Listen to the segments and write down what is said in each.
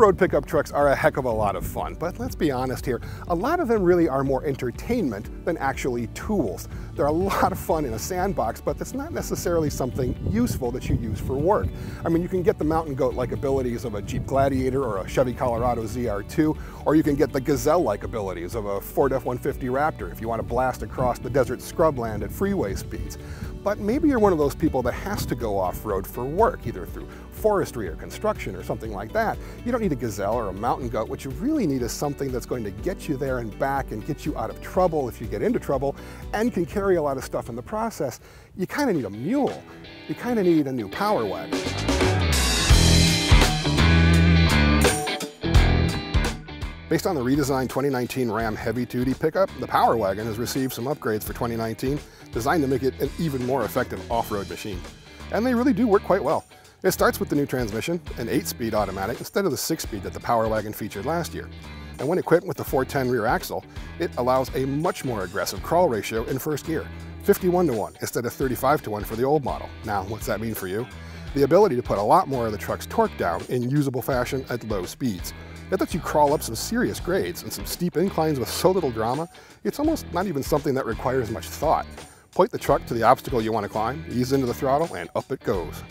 Off-road pickup trucks are a heck of a lot of fun, but let's be honest here, a lot of them really are more entertainment than actually tools. They're a lot of fun in a sandbox, but that's not necessarily something useful that you use for work. I mean, you can get the mountain goat-like abilities of a Jeep Gladiator or a Chevy Colorado ZR2, or you can get the gazelle-like abilities of a Ford F-150 Raptor if you want to blast across the desert scrubland at freeway speeds. But maybe you're one of those people that has to go off-road for work, either through forestry or construction or something like that. You don't need a gazelle or a mountain goat. What you really need is something that's going to get you there and back and get you out of trouble if you get into trouble and can carry a lot of stuff in the process. You kind of need a mule. You kind of need a new Power Wagon. Based on the redesigned 2019 Ram Heavy Duty pickup, the Power Wagon has received some upgrades for 2019, designed to make it an even more effective off-road machine. And they really do work quite well. It starts with the new transmission, an 8-speed automatic instead of the 6-speed that the Power Wagon featured last year. And when equipped with the 410 rear axle, it allows a much more aggressive crawl ratio in first gear, 51:1 instead of 35:1 for the old model. Now, what's that mean for you? The ability to put a lot more of the truck's torque down in usable fashion at low speeds. It lets you crawl up some serious grades and some steep inclines with so little drama, it's almost not even something that requires much thought. Point the truck to the obstacle you want to climb, ease into the throttle, and up it goes.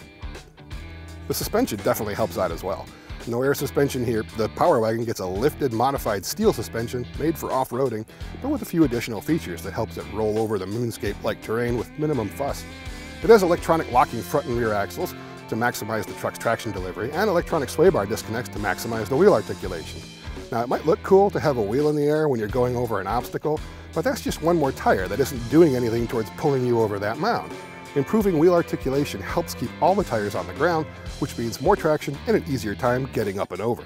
The suspension definitely helps out as well. No air suspension here, the Power Wagon gets a lifted, modified steel suspension made for off-roading, but with a few additional features that helps it roll over the moonscape-like terrain with minimum fuss. It has electronic locking front and rear axles to maximize the truck's traction delivery, and electronic sway bar disconnects to maximize the wheel articulation. Now, it might look cool to have a wheel in the air when you're going over an obstacle, but that's just one more tire that isn't doing anything towards pulling you over that mound. Improving wheel articulation helps keep all the tires on the ground, which means more traction and an easier time getting up and over.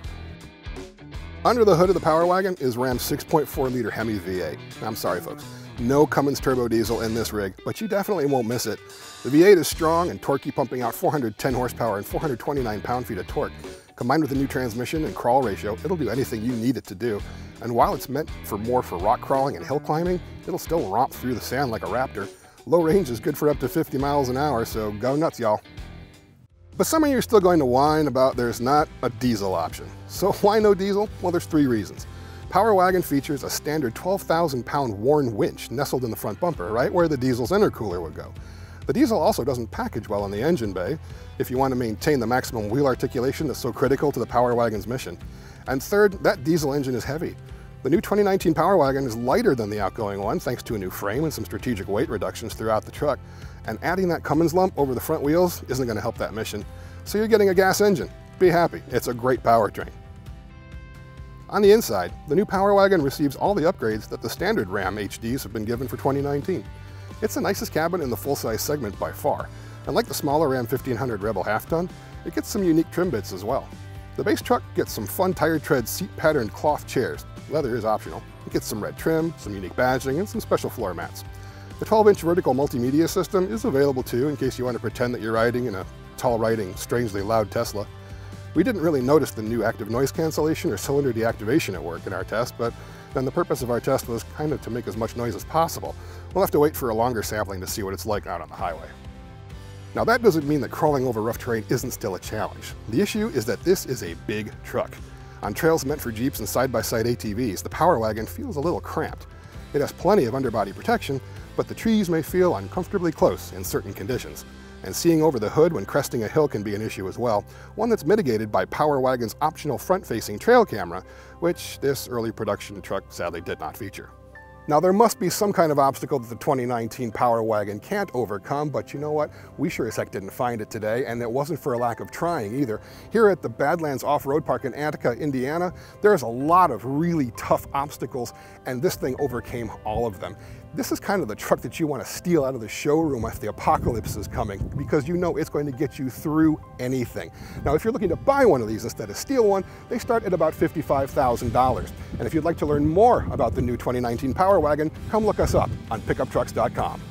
Under the hood of the Power Wagon is Ram's 6.4-liter Hemi V8. I'm sorry, folks. No Cummins turbo diesel in this rig, but you definitely won't miss it. The V8 is strong and torquey, pumping out 410 horsepower and 429 pound-feet of torque. Combined with the new transmission and crawl ratio, it'll do anything you need it to do. And while it's meant for more for rock crawling and hill climbing, it'll still romp through the sand like a Raptor. Low range is good for up to 50 miles an hour, so go nuts, y'all. But some of you are still going to whine about there's not a diesel option. So why no diesel? Well, there's three reasons. Power Wagon features a standard 12,000-pound Warn winch nestled in the front bumper, right where the diesel's intercooler would go. The diesel also doesn't package well in the engine bay if you want to maintain the maximum wheel articulation that's so critical to the Power Wagon's mission. And third, that diesel engine is heavy. The new 2019 Power Wagon is lighter than the outgoing one thanks to a new frame and some strategic weight reductions throughout the truck, and adding that Cummins lump over the front wheels isn't going to help that mission. So you're getting a gas engine. Be happy, it's a great powertrain. On the inside, the new Power Wagon receives all the upgrades that the standard Ram HDs have been given for 2019. It's the nicest cabin in the full-size segment by far, and like the smaller Ram 1500 Rebel half-ton, it gets some unique trim bits as well. The base truck gets some fun tire tread seat-patterned cloth chairs. Leather is optional. It gets some red trim, some unique badging, and some special floor mats. The 12-inch vertical multimedia system is available too in case you want to pretend that you're riding in a tall-riding, strangely loud Tesla. We didn't really notice the new active noise cancellation or cylinder deactivation at work in our test, but then the purpose of our test was kind of to make as much noise as possible. We'll have to wait for a longer sampling to see what it's like out on the highway. Now, that doesn't mean that crawling over rough terrain isn't still a challenge. The issue is that this is a big truck. On trails meant for Jeeps and side-by-side ATVs, the Power Wagon feels a little cramped. It has plenty of underbody protection, but the trees may feel uncomfortably close in certain conditions. And seeing over the hood when cresting a hill can be an issue as well, one that's mitigated by Power Wagon's optional front-facing trail camera, which this early production truck sadly did not feature. Now, there must be some kind of obstacle that the 2019 Power Wagon can't overcome, but you know what? We sure as heck didn't find it today, and it wasn't for a lack of trying either. Here at the Badlands Off-Road Park in Attica, Indiana, there's a lot of really tough obstacles, and this thing overcame all of them. This is kind of the truck that you want to steal out of the showroom if the apocalypse is coming, because you know it's going to get you through anything. Now, if you're looking to buy one of these instead of steal one, they start at about $55,000. And if you'd like to learn more about the new 2019 Power Wagon, come look us up on PickupTrucks.com.